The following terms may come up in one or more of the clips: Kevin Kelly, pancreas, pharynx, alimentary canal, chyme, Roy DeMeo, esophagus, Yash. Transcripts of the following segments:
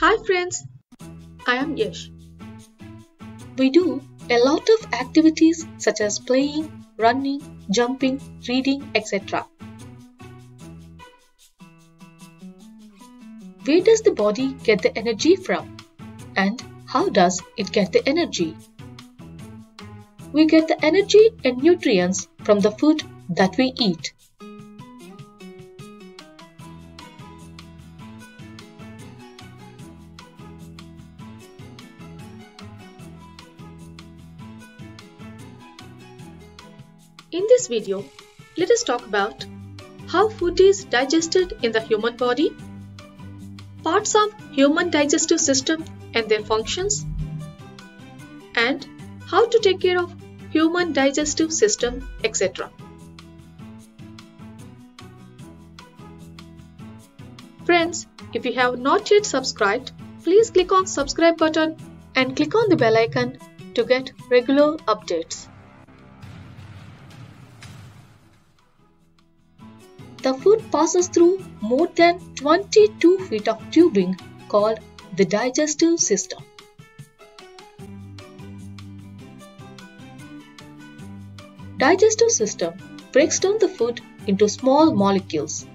Hi friends, I am Yash. We do a lot of activities such as playing, running, jumping, reading, etc. Where does the body get the energy from? And how does it get the energy? We get the energy and nutrients from the food that we eat. In this video, let us talk about how food is digested in the human body, parts of human digestive system and their functions, and how to take care of human digestive system, etc. Friends, if you have not yet subscribed, please click on subscribe button and click on the bell icon to get regular updates. The food passes through more than 22 feet of tubing called the digestive system. Digestive system breaks down the food into small molecules,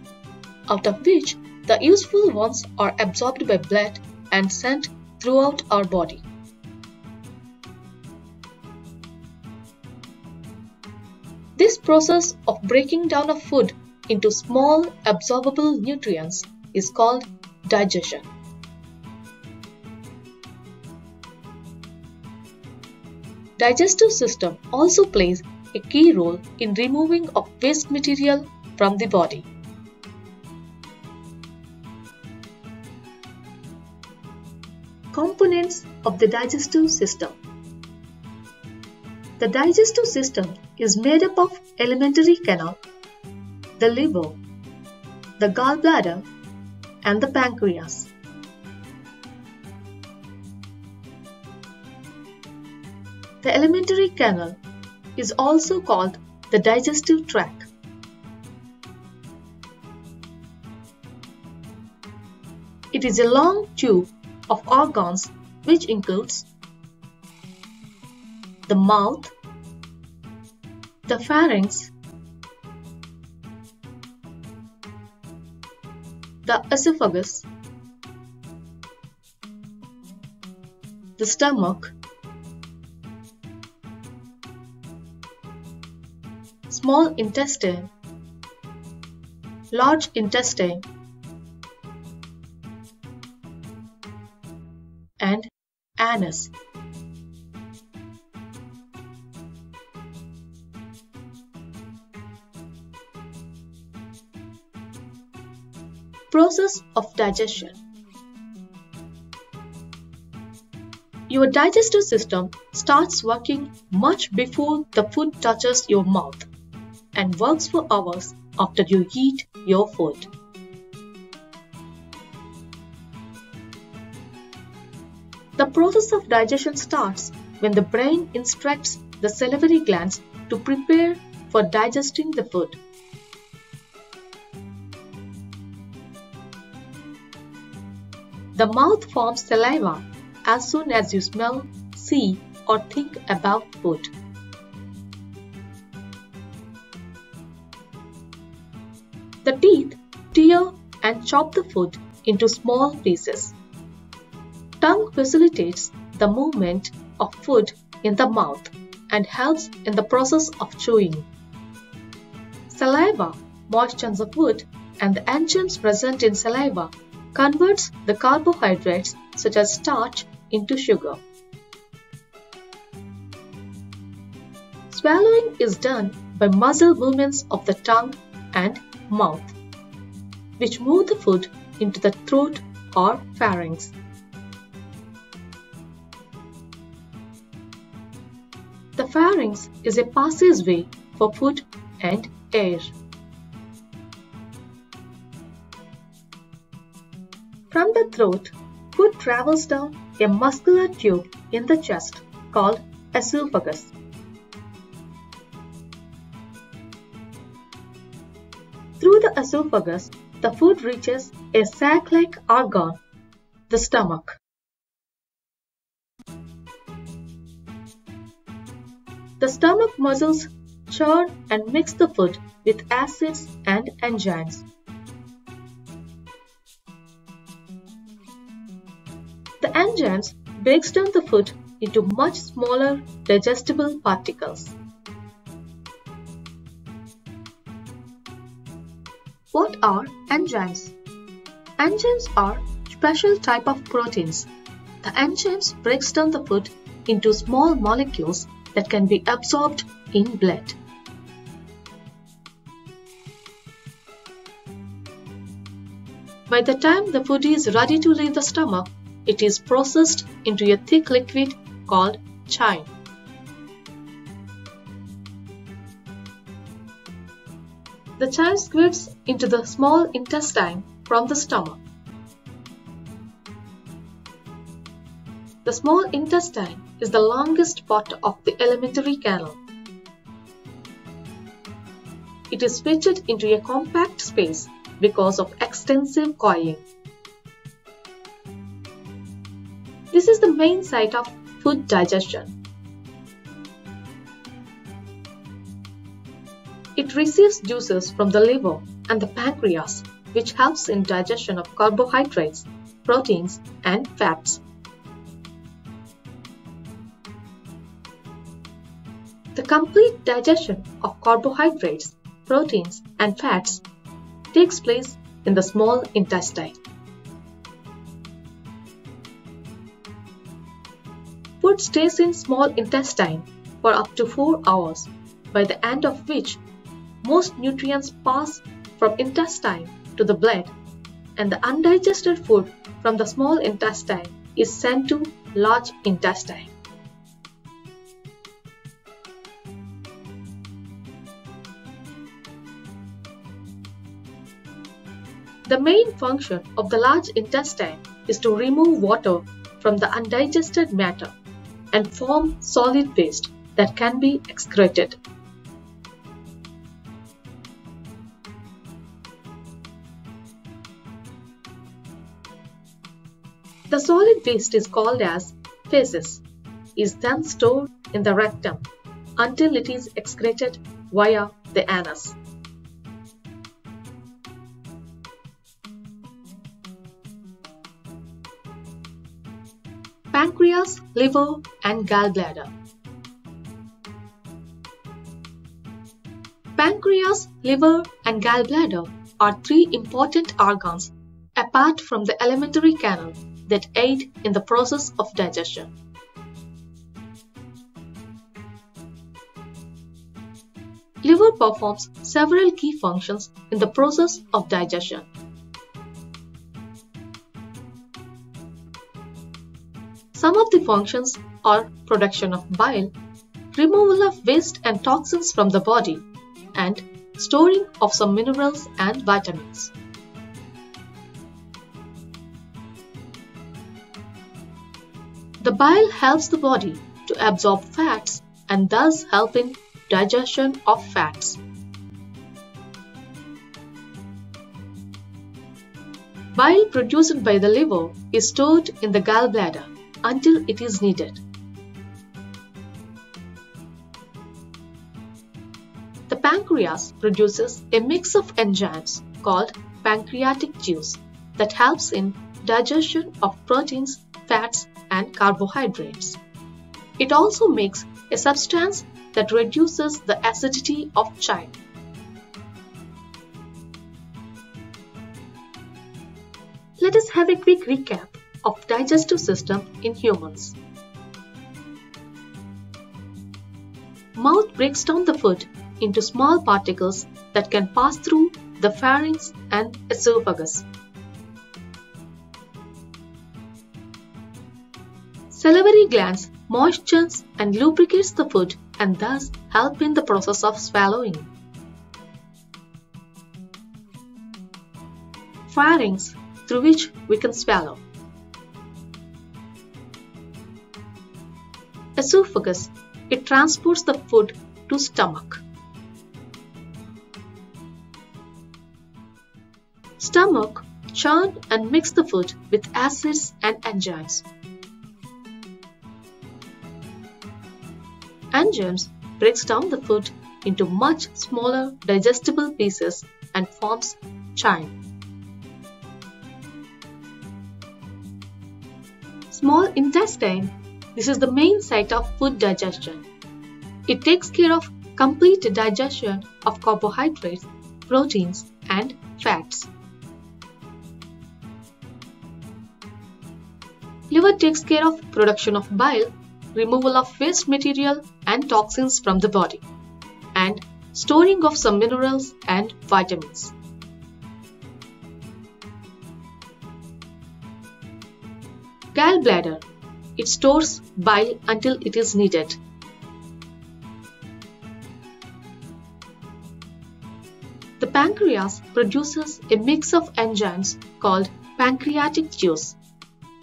out of which the useful ones are absorbed by blood and sent throughout our body. This process of breaking down of food into small absorbable nutrients is called digestion. Digestive system also plays a key role in removing of waste material from the body. Components of the digestive system. The digestive system is made up of alimentary canal, the liver, the gallbladder, and the pancreas. The alimentary canal is also called the digestive tract. It is a long tube of organs which includes the mouth, the pharynx, the esophagus, the stomach, small intestine, large intestine, and anus. Process of digestion. Your digestive system starts working much before the food touches your mouth and works for hours after you eat your food. The process of digestion starts when the brain instructs the salivary glands to prepare for digesting the food. The mouth forms saliva as soon as you smell, see, or think about food. The teeth tear and chop the food into small pieces. Tongue facilitates the movement of food in the mouth and helps in the process of chewing. Saliva moistens the food, and the enzymes present in saliva converts the carbohydrates such as starch into sugar. Swallowing is done by muscle movements of the tongue and mouth, which move the food into the throat or pharynx. The pharynx is a passageway for food and air. From the throat, food travels down a muscular tube in the chest called esophagus. Through the esophagus, the food reaches a sac-like organ the stomach. The stomach muscles churn and mix the food with acids and enzymes. The enzymes breaks down the food into much smaller digestible particles. What are enzymes? Enzymes are special type of proteins. The enzymes breaks down the food into small molecules that can be absorbed in blood. By the time the food is ready to leave the stomach, it is processed into a thick liquid called chyme. The chyme squirts into the small intestine from the stomach. The small intestine is the longest part of the alimentary canal. It is fitted into a compact space because of extensive coiling. This is the main site of food digestion. It receives juices from the liver and the pancreas, which helps in digestion of carbohydrates, proteins, and fats. The complete digestion of carbohydrates, proteins, and fats takes place in the small intestine. Food stays in small intestine for up to 4 hours, by the end of which most nutrients pass from intestine to the blood, and the undigested food from the small intestine is sent to large intestine. The main function of the large intestine is to remove water from the undigested matter and form solid waste that can be excreted. The solid waste is called as feces, is then stored in the rectum until it is excreted via the anus. Pancreas, liver, and gallbladder. Pancreas, liver, and gallbladder are three important organs apart from the alimentary canal that aid in the process of digestion. Liver performs several key functions in the process of digestion. Some of the functions are production of bile, removal of waste and toxins from the body, and storing of some minerals and vitamins. The bile helps the body to absorb fats and thus help in digestion of fats. Bile produced by the liver is stored in the gallbladder until it is needed. The pancreas produces a mix of enzymes called pancreatic juice that helps in digestion of proteins, fats, and carbohydrates. It also makes a substance that reduces the acidity of chyme. Let us have a quick recap of digestive system in humans. Mouth breaks down the food into small particles that can pass through the pharynx and esophagus. Salivary glands moistens and lubricates the food and thus help in the process of swallowing. Pharynx, through which we can swallow. Esophagus, it transports the food to stomach. Stomach Churn and mix the food with acids and enzymes. Enzymes breaks down the food into much smaller digestible pieces and forms chyme. Small intestine. This is the main site of food digestion. It takes care of complete digestion of carbohydrates, proteins, and fats. Liver takes care of production of bile, removal of waste material and toxins from the body, and storing of some minerals and vitamins. Gallbladder. It stores bile until it is needed. The pancreas produces a mix of enzymes called pancreatic juice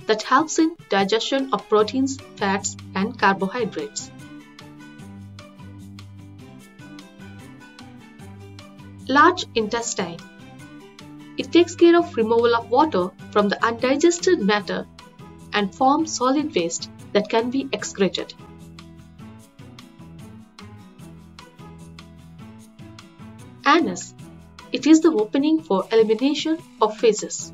that helps in digestion of proteins, fats, and carbohydrates. Large intestine. It takes care of removal of water from the undigested matter and form solid waste that can be excreted. Anus. It is the opening for elimination of feces.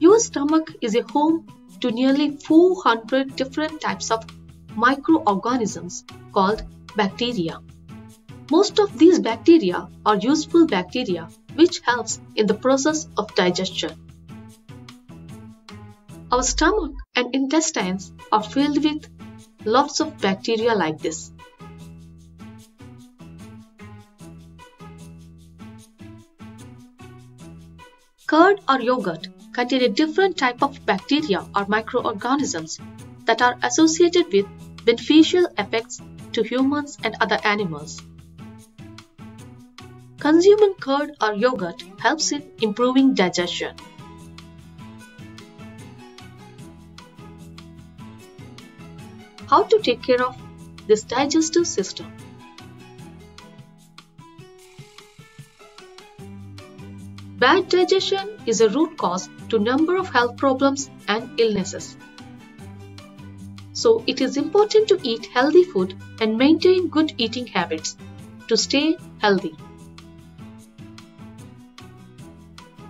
Your stomach is a home to nearly 400 different types of microorganisms called bacteria. Most of these bacteria are useful bacteria which helps in the process of digestion. Our stomach and intestines are filled with lots of bacteria like this. Curd or yogurt contain a different type of bacteria or microorganisms that are associated with beneficial effects to humans and other animals. Consuming curd or yogurt helps in improving digestion. How to take care of this digestive system? Bad digestion is a root cause to a number of health problems and illnesses. So it is important to eat healthy food and maintain good eating habits to stay healthy.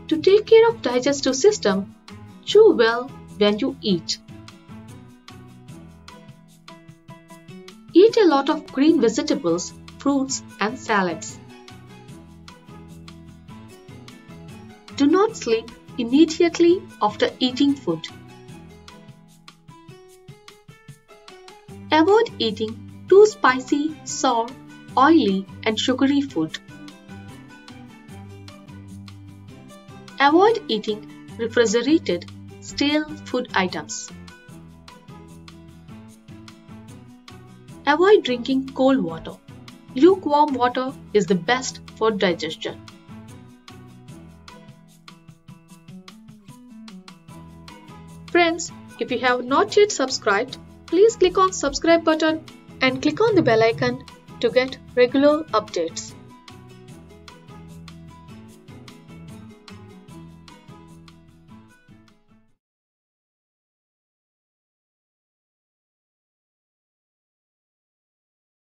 To take care of digestive system, chew well when you eat. Eat a lot of green vegetables, fruits and salads. Do not sleep immediately after eating food. Avoid eating too spicy, sour, oily and sugary food. Avoid eating refrigerated, stale food items. Avoid drinking cold water. Lukewarm water is the best for digestion. Friends, if you have not yet subscribed, please click on the subscribe button and click on the bell icon to get regular updates.